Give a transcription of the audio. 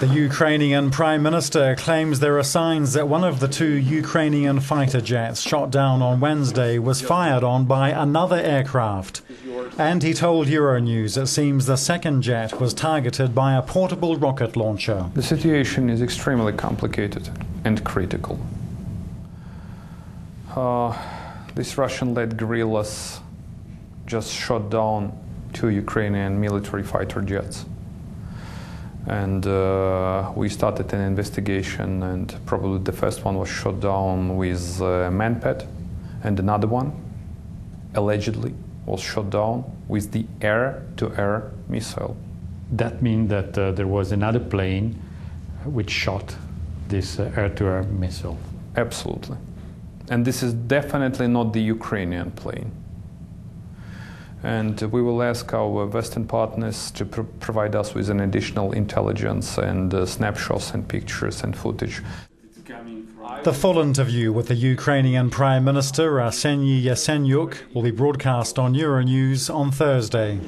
The Ukrainian Prime Minister claims there are signs that one of the two Ukrainian fighter jets shot down on Wednesday was fired on by another aircraft. And he told Euronews it seems the second jet was targeted by a portable rocket launcher. The situation is extremely complicated and critical. These Russian-led guerrillas just shot down two Ukrainian military fighter jets. And we started an investigation, and probably the first one was shot down with MANPAD, and another one, allegedly, was shot down with the air-to-air missile. That means that there was another plane which shot this air-to-air missile. Absolutely. And this is definitely not the Ukrainian plane. And we will ask our Western partners to provide us with an additional intelligence and snapshots and pictures and footage. The full interview with the Ukrainian Prime Minister Arseniy Yatsenyuk will be broadcast on Euronews on Thursday.